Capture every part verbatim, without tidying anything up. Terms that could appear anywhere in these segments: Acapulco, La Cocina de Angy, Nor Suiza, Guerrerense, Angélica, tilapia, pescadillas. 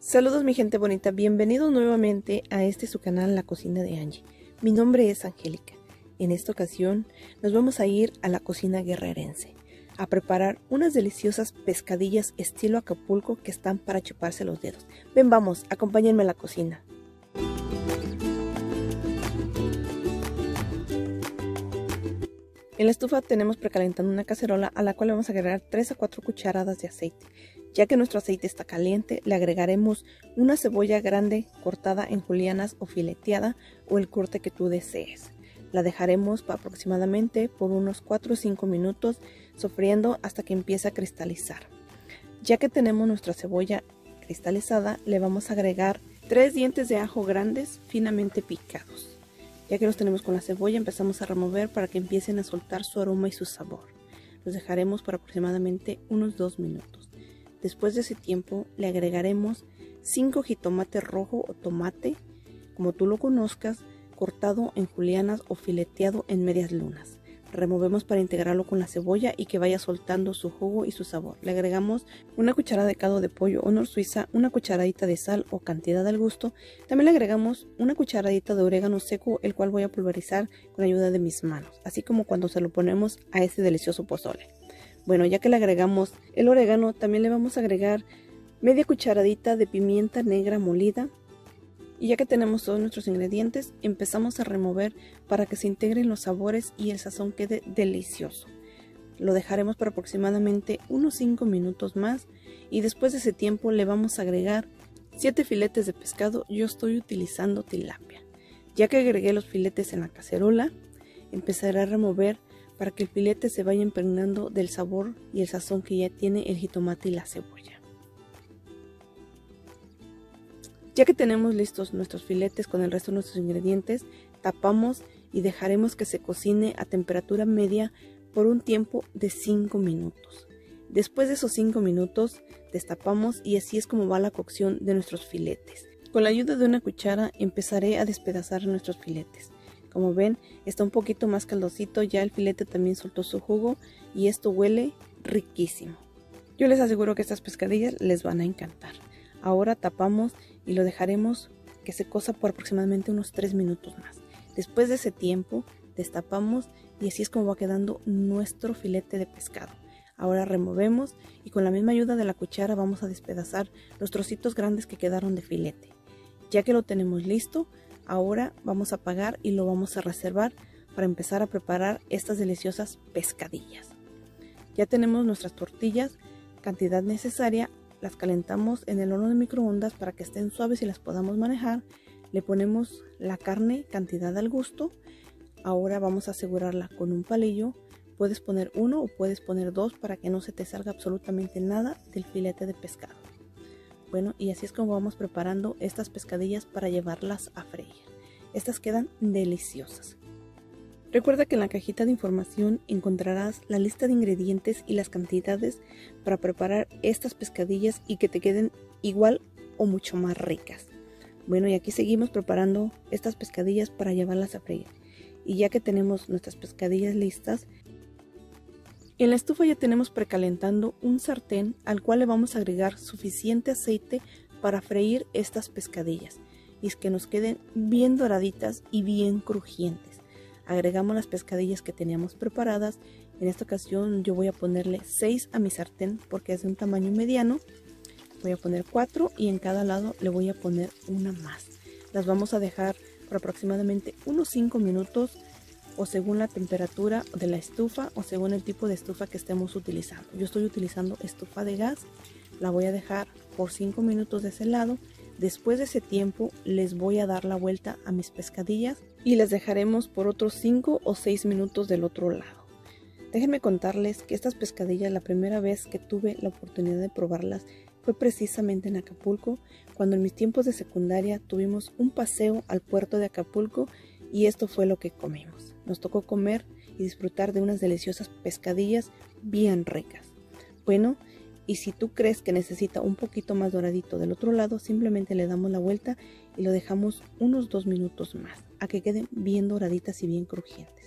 Saludos mi gente bonita, bienvenidos nuevamente a este su canal La Cocina de Angy. Mi nombre es Angélica. En esta ocasión nos vamos a ir a la cocina guerrerense a preparar unas deliciosas pescadillas estilo Acapulco que están para chuparse los dedos. Ven, vamos, acompáñenme a la cocina. En la estufa tenemos precalentando una cacerola a la cual vamos a agregar tres a cuatro cucharadas de aceite. Ya que nuestro aceite está caliente, le agregaremos una cebolla grande cortada en julianas o fileteada o el corte que tú desees. La dejaremos aproximadamente por unos cuatro o cinco minutos sofriendo hasta que empiece a cristalizar. Ya que tenemos nuestra cebolla cristalizada, le vamos a agregar tres dientes de ajo grandes finamente picados. Ya que los tenemos con la cebolla, empezamos a remover para que empiecen a soltar su aroma y su sabor. Los dejaremos por aproximadamente unos dos minutos. Después de ese tiempo, le agregaremos cinco jitomates rojo o tomate, como tú lo conozcas, cortado en julianas o fileteado en medias lunas. Removemos para integrarlo con la cebolla y que vaya soltando su jugo y su sabor. Le agregamos una cucharada de caldo de pollo o Nor Suiza, una cucharadita de sal o cantidad al gusto. También le agregamos una cucharadita de orégano seco, el cual voy a pulverizar con ayuda de mis manos, así como cuando se lo ponemos a ese delicioso pozole. Bueno, ya que le agregamos el orégano, también le vamos a agregar media cucharadita de pimienta negra molida. Y ya que tenemos todos nuestros ingredientes, empezamos a remover para que se integren los sabores y el sazón quede delicioso. Lo dejaremos por aproximadamente unos cinco minutos más y después de ese tiempo le vamos a agregar siete filetes de pescado. Yo estoy utilizando tilapia. Ya que agregué los filetes en la cacerola, empezaré a remover para que el filete se vaya impregnando del sabor y el sazón que ya tiene el jitomate y la cebolla. Ya que tenemos listos nuestros filetes con el resto de nuestros ingredientes, tapamos y dejaremos que se cocine a temperatura media por un tiempo de cinco minutos. Después de esos cinco minutos, destapamos y así es como va la cocción de nuestros filetes. Con la ayuda de una cuchara empezaré a despedazar nuestros filetes. Como ven, está un poquito más caldosito, ya el filete también soltó su jugo y esto huele riquísimo. Yo les aseguro que estas pescadillas les van a encantar. Ahora tapamos y lo dejaremos que se cosa por aproximadamente unos tres minutos más. Después de ese tiempo, destapamos y así es como va quedando nuestro filete de pescado. Ahora removemos y con la misma ayuda de la cuchara vamos a despedazar los trocitos grandes que quedaron de filete. Ya que lo tenemos listo, ahora vamos a apagar y lo vamos a reservar para empezar a preparar estas deliciosas pescadillas. Ya tenemos nuestras tortillas, cantidad necesaria. Las calentamos en el horno de microondas para que estén suaves y las podamos manejar. Le ponemos la carne, cantidad al gusto. Ahora vamos a asegurarla con un palillo. Puedes poner uno o puedes poner dos para que no se te salga absolutamente nada del filete de pescado. Bueno, y así es como vamos preparando estas pescadillas para llevarlas a freír. Estas quedan deliciosas. Recuerda que en la cajita de información encontrarás la lista de ingredientes y las cantidades para preparar estas pescadillas y que te queden igual o mucho más ricas. Bueno, y aquí seguimos preparando estas pescadillas para llevarlas a freír. Y ya que tenemos nuestras pescadillas listas, en la estufa ya tenemos precalentando un sartén al cual le vamos a agregar suficiente aceite para freír estas pescadillas y es que nos queden bien doraditas y bien crujientes. Agregamos las pescadillas que teníamos preparadas. En esta ocasión yo voy a ponerle seis a mi sartén porque es de un tamaño mediano. Voy a poner cuatro y en cada lado le voy a poner una más. Las vamos a dejar por aproximadamente unos cinco minutos o según la temperatura de la estufa o según el tipo de estufa que estemos utilizando. Yo estoy utilizando estufa de gas. La voy a dejar por cinco minutos de ese lado. Después de ese tiempo les voy a dar la vuelta a mis pescadillas y las dejaremos por otros cinco o seis minutos del otro lado. Déjenme contarles que estas pescadillas, la primera vez que tuve la oportunidad de probarlas fue precisamente en Acapulco, cuando en mis tiempos de secundaria tuvimos un paseo al puerto de Acapulco y esto fue lo que comimos. Nos tocó comer y disfrutar de unas deliciosas pescadillas bien ricas. Bueno, y si tú crees que necesita un poquito más doradito del otro lado, simplemente le damos la vuelta y lo dejamos unos dos minutos más, a que queden bien doraditas y bien crujientes.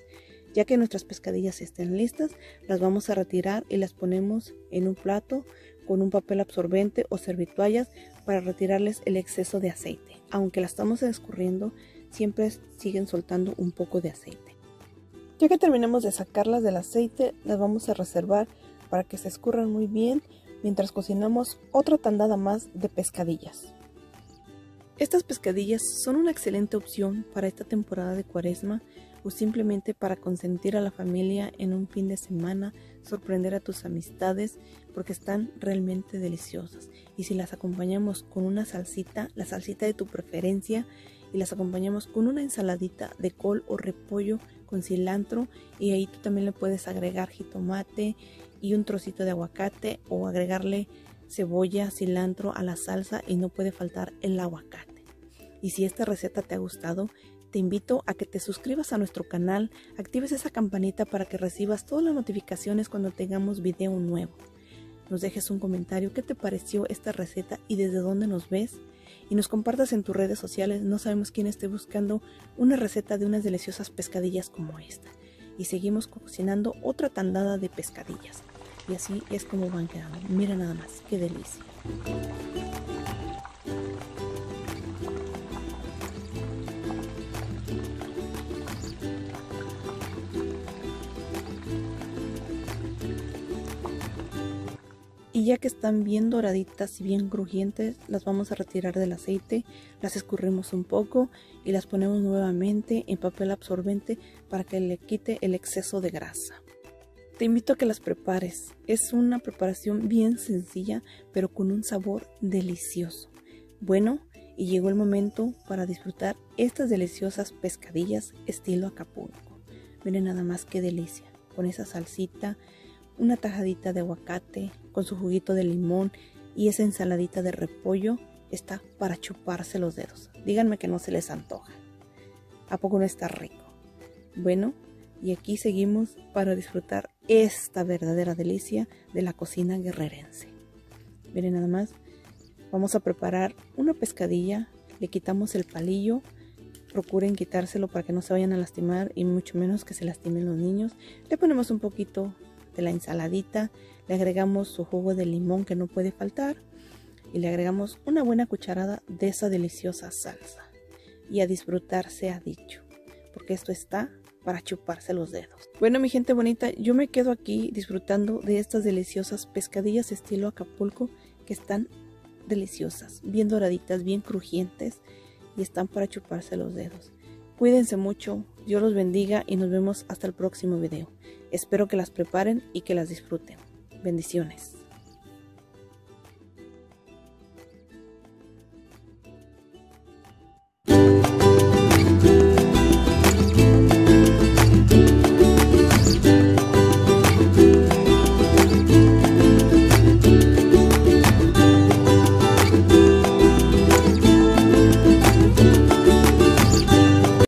Ya que nuestras pescadillas estén listas, las vamos a retirar y las ponemos en un plato con un papel absorbente o servitoallas para retirarles el exceso de aceite. Aunque la estamos escurriendo, siempre siguen soltando un poco de aceite. Ya que terminemos de sacarlas del aceite, las vamos a reservar para que se escurran muy bien mientras cocinamos otra tandada más de pescadillas. Estas pescadillas son una excelente opción para esta temporada de Cuaresma o simplemente para consentir a la familia en un fin de semana, sorprender a tus amistades, porque están realmente deliciosas. Y si las acompañamos con una salsita, la salsita de tu preferencia, y las acompañamos con una ensaladita de col o repollo con cilantro, y ahí tú también le puedes agregar jitomate y un trocito de aguacate, o agregarle cebolla, cilantro a la salsa, y no puede faltar el aguacate. Y si esta receta te ha gustado, te invito a que te suscribas a nuestro canal, actives esa campanita para que recibas todas las notificaciones cuando tengamos video nuevo. Nos dejes un comentario qué te pareció esta receta y desde dónde nos ves, y nos compartas en tus redes sociales. No sabemos quién esté buscando una receta de unas deliciosas pescadillas como esta. Y seguimos cocinando otra tandada de pescadillas. Y así es como van quedando. Mira nada más, qué delicia. Y ya que están bien doraditas y bien crujientes, las vamos a retirar del aceite, las escurrimos un poco y las ponemos nuevamente en papel absorbente para que le quite el exceso de grasa. Te invito a que las prepares. Es una preparación bien sencilla, pero con un sabor delicioso. Bueno, y llegó el momento para disfrutar estas deliciosas pescadillas estilo Acapulco. Miren nada más qué delicia, con esa salsita, una tajadita de aguacate, con su juguito de limón y esa ensaladita de repollo. Está para chuparse los dedos. Díganme que no se les antoja. ¿A poco no está rico? Bueno, y aquí seguimos para disfrutar esta verdadera delicia de la cocina guerrerense. Miren nada más, vamos a preparar una pescadilla, le quitamos el palillo. Procuren quitárselo para que no se vayan a lastimar y mucho menos que se lastimen los niños. Le ponemos un poquito de la ensaladita, le agregamos su jugo de limón que no puede faltar y le agregamos una buena cucharada de esa deliciosa salsa. Y a disfrutar se ha dicho, porque esto está para chuparse los dedos. Bueno, mi gente bonita, yo me quedo aquí disfrutando de estas deliciosas pescadillas estilo Acapulco, que están deliciosas, bien doraditas, bien crujientes y están para chuparse los dedos. Cuídense mucho, Dios los bendiga y nos vemos hasta el próximo video. Espero que las preparen y que las disfruten. Bendiciones.